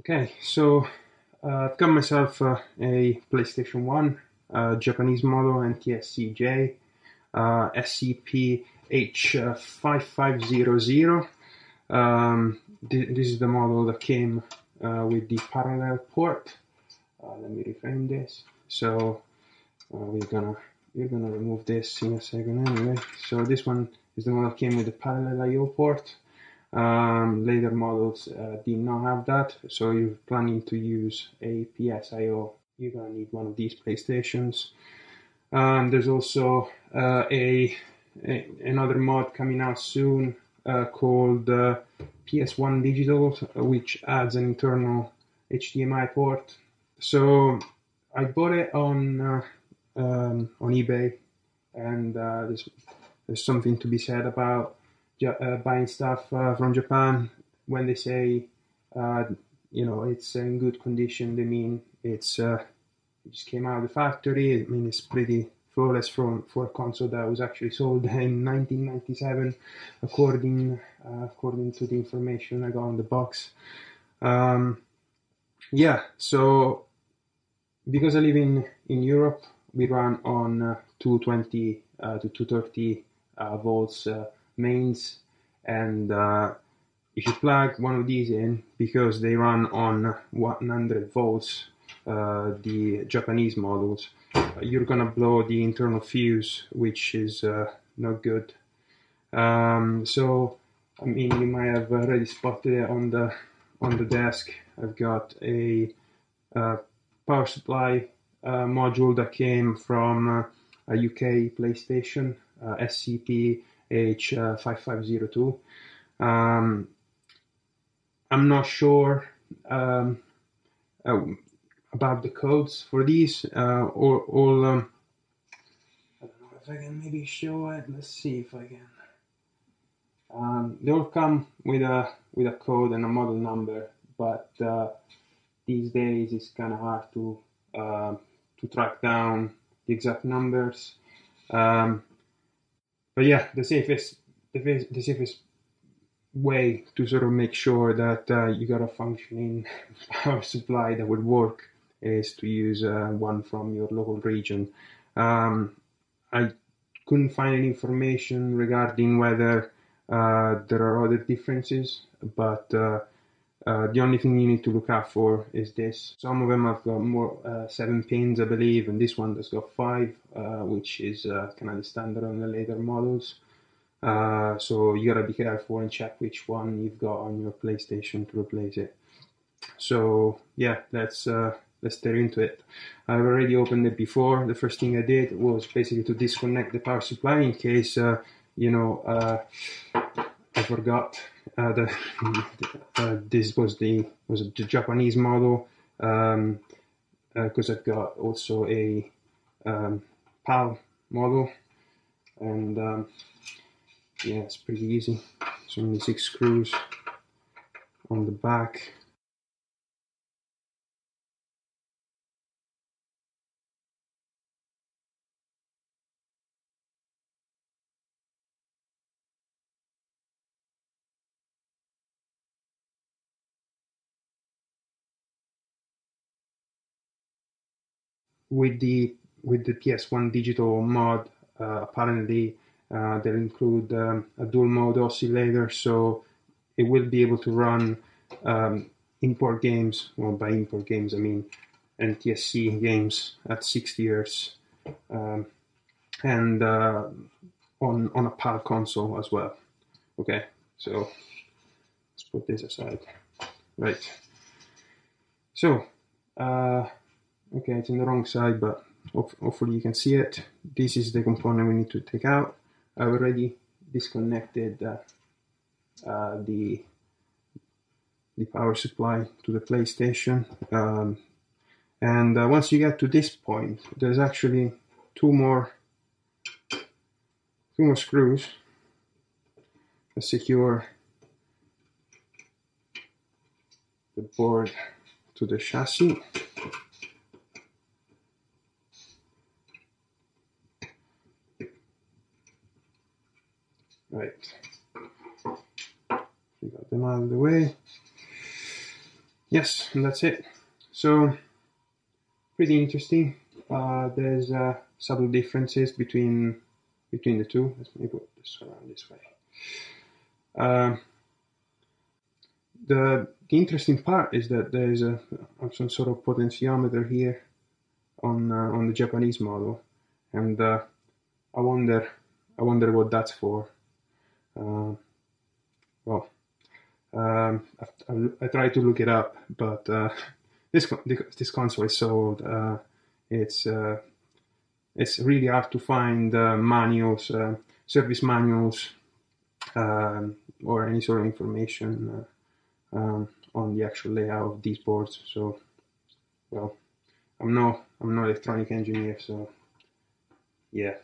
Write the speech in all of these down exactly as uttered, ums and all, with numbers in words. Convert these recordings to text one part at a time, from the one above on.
Okay, so uh, I've got myself uh, a PlayStation one, uh, Japanese model, N T S C J, uh, S C P H five five zero zero. Um, th this is the model that came uh, with the parallel port. Uh, let me reframe this. So uh, we're gonna we're gonna remove this in a second anyway. So this one is the model that came with the parallel I O port. Um, later models uh, did not have that, so you're planning to use a P S I O, you're gonna need one of these PlayStations. Um, there's also uh, a, a another mod coming out soon uh, called uh, P S one Digital, which adds an internal H D M I port. So I bought it on uh, um, on eBay, and uh, there's there's something to be said about Uh, buying stuff uh, from Japan. When they say uh, you know, it's in good condition, they mean it's uh, it just came out of the factory. I mean, it's pretty flawless from for a console that was actually sold in nineteen ninety-seven, according uh, according to the information I got on the box. Um, yeah, so because I live in in Europe, we run on uh, two twenty uh, to two thirty uh, volts. Uh, mains, and uh, if you plug one of these in, because they run on one hundred volts, uh, the Japanese models, you're gonna blow the internal fuse, which is uh, not good. Um, so I mean, you might have already spotted it on the on the desk. I've got a uh, power supply uh, module that came from uh, a U K PlayStation, uh, S C P H five five zero two. Um, I'm not sure um, uh, about the codes for these. Uh, all, all um, I don't know if I can maybe show it. Let's see if I can. Um, they all come with a with a code and a model number, but uh, these days it's kind of hard to uh, to track down the exact numbers. Um, But yeah, the safest, the, the safest way to sort of make sure that uh, you got a functioning power supply that would work is to use uh, one from your local region. Um, I couldn't find any information regarding whether uh, there are other differences, but uh, uh, the only thing you need to look out for is this. Some of them have got more uh, seven pins, I believe, and this one has got five. Uh, which is uh, kind of the standard on the later models. Uh, so you gotta be careful and check which one you've got on your PlayStation to replace it. So yeah, let's uh, let's tear into it. I've already opened it before. The first thing I did was basically to disconnect the power supply in case uh, you know uh, I forgot uh, that uh, this was the was the Japanese model, um, uh, 'cause I've got also a um, P A L model, and um, yeah, it's pretty easy. It's only six screws on the back. With the With the P S one Digital mod, uh, apparently uh, they'll include um, a dual mode oscillator, so it will be able to run um, import games. Well, by import games I mean N T S C games at sixty hertz, um, and uh, on on a P A L console as well. Okay, so let's put this aside. Right. So uh, okay, it's on the wrong side, but hopefully you can see it. This is the component we need to take out. I've already disconnected uh, uh, the the power supply to the PlayStation, um, and uh, once you get to this point, there's actually two more two more screws to secure the board to the chassis. Right, we got them out of the way. yes, and that's it. So pretty interesting. Uh, there's uh, subtle differences between between the two. Let me put this around this way. Uh, the, the interesting part is that there is a some sort of potentiometer here on uh, on the Japanese model, and uh, I wonder I wonder what that's for. Uh, well, um, I, I, I tried to look it up, but uh, this this console is sold. Uh, It's uh, it's really hard to find uh, manuals, uh, service manuals, uh, or any sort of information uh, um, on the actual layout of these boards. So, well, I'm no I'm no electronic engineer, so yeah,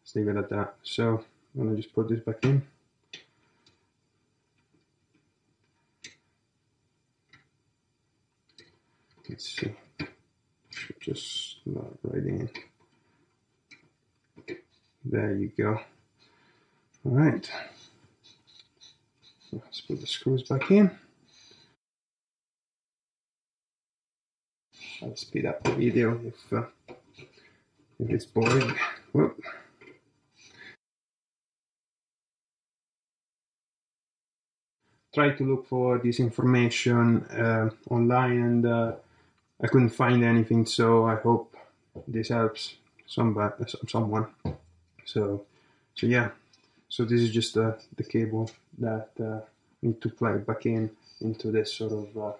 let's leave it at that. So I'm gonna just put this back in. Let's see. Just slide right in. There you go. All right. Let's put the screws back in. I'll speed up the video if uh, if it's boring. Whoop. Try to look for this information uh, online, and Uh, I couldn't find anything, so I hope this helps somebody, someone. So, so yeah. So this is just uh, the cable that uh, need to plug back in into this sort of uh,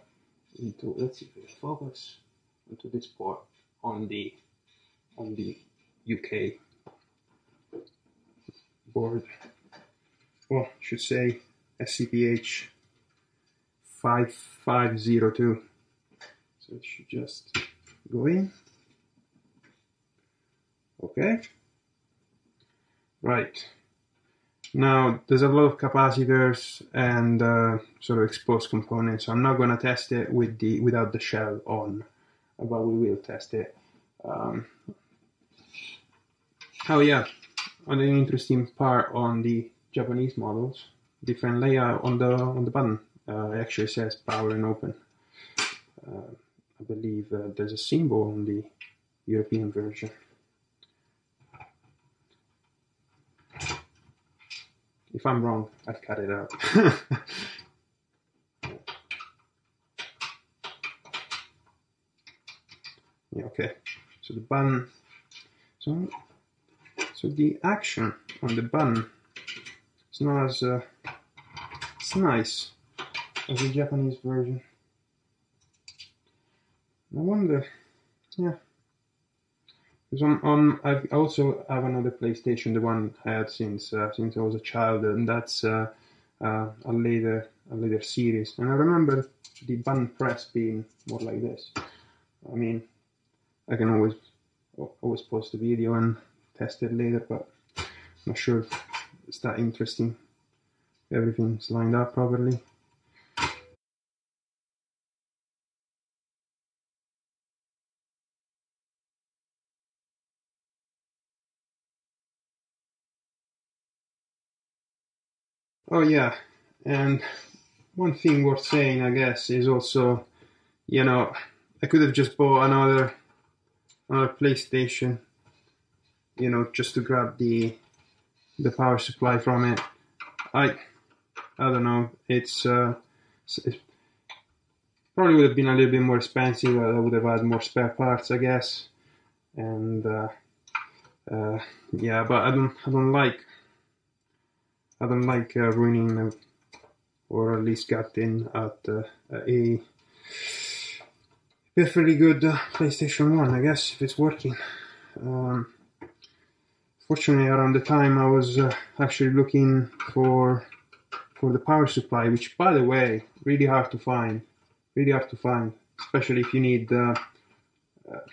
into. Let's see if it focus into this port on the on the U K board. Well, I should say S C P H five five zero two. So it should just go in. Okay. Right. Now there's a lot of capacitors and uh, sort of exposed components. So I'm not going to test it with the without the shell on, but we will test it. Um, oh yeah, an interesting part on the Japanese models. Different layout on the on the button. Uh, it actually says power and open. Uh, I believe uh, there's a symbol on the European version. If I'm wrong, I'll cut it out. Yeah, okay. So the button. So, so the action on the button is not as uh, it's nice as the Japanese version. I wonder, yeah, because on, on, I also have another PlayStation, the one I had since uh, since I was a child, and that's uh, uh, a later a later series. And I remember the button press being more like this. I mean, I can always always pause the video and test it later, but I'm not sure if it's that interesting. Everything's lined up properly. Oh yeah, and one thing worth saying, I guess, is also, you know, I could have just bought another another PlayStation, you know, just to grab the the power supply from it. I I don't know. It's uh, it probably would have been a little bit more expensive. I would have had more spare parts, I guess. And uh, uh, yeah, but I don't I don't like. I don't like uh, ruining them, or at least getting at uh, a perfectly good uh, PlayStation one, I guess, if it's working. Um, fortunately, around the time I was uh, actually looking for for the power supply, which, by the way, really hard to find, really hard to find, especially if you need, uh, uh,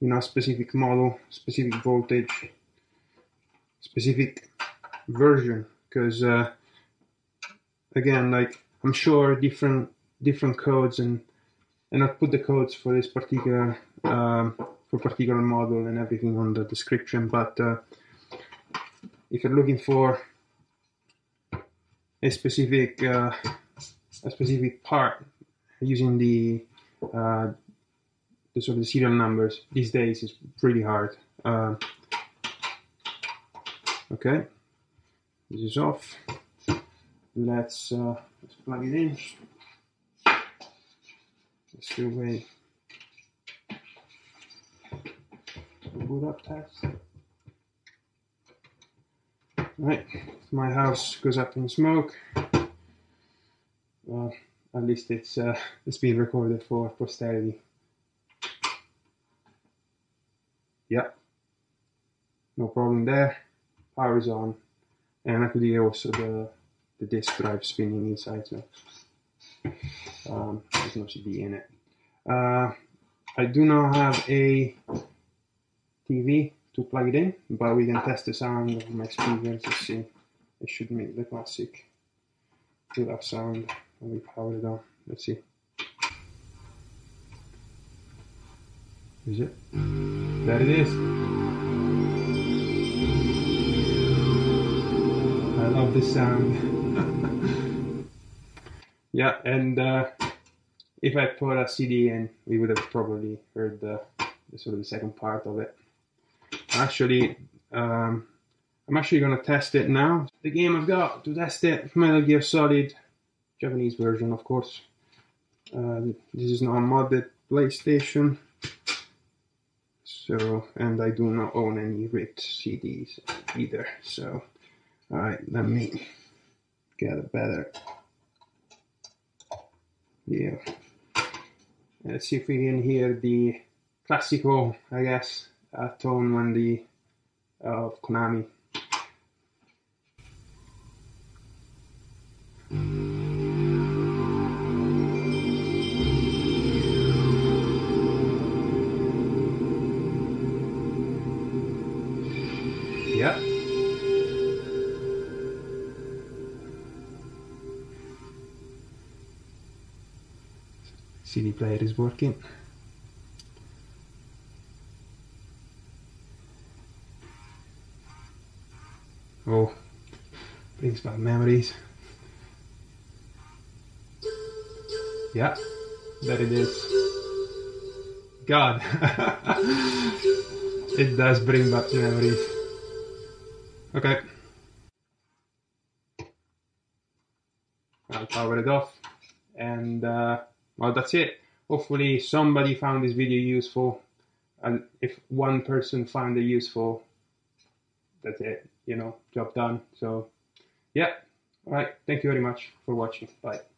you know, a specific model, specific voltage, specific version. Because uh, again, like, I'm sure different different codes, and and I'll put the codes for this particular um, for particular model and everything on the description. But uh, if you're looking for a specific uh, a specific part, using the uh, the sort of the serial numbers these days is pretty hard. Uh, okay, this is off. Let's uh, let's plug it in. Let's do a boot up test. Right, my house goes up in smoke. Well, at least it's uh, it's being recorded for posterity. Yep, no problem there. Power is on, and I could hear also the the disk drive spinning inside. So um, there's no C D in it. Uh, I do not have a T V to plug it in, but we can test the sound of my speakers to see. It should make the classic good sound when we power it on. Let's see. Is it? There it is. I love this sound. Yeah, and uh, if I put a C D in, we would have probably heard the, the sort of the second part of it. Actually, um, I'm actually going to test it now. The game I've got to test it, Metal Gear Solid, Japanese version, of course. Uh, this is not a modded PlayStation, so, and I do not own any ripped C Ds either. So, all right, let me get a better view. Let's see if we can hear the classical, I guess, Uh, tone when the uh, of Konami. Yeah. C D player is working. Oh, brings back memories. Yeah, there it is. God, it does bring back memories. Okay. I'll power it off. And, uh, well, that's it. Hopefully somebody found this video useful. And if one person found it useful, that's it. You know, job done. So yeah, all right, thank you very much for watching. Bye.